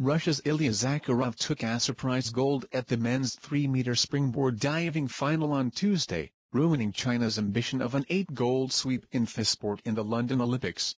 Russia's Ilya Zakharov took a surprise gold at the men's 3-meter springboard diving final on Tuesday, ruining China's ambition of an 8-gold sweep in the sport in the London Olympics.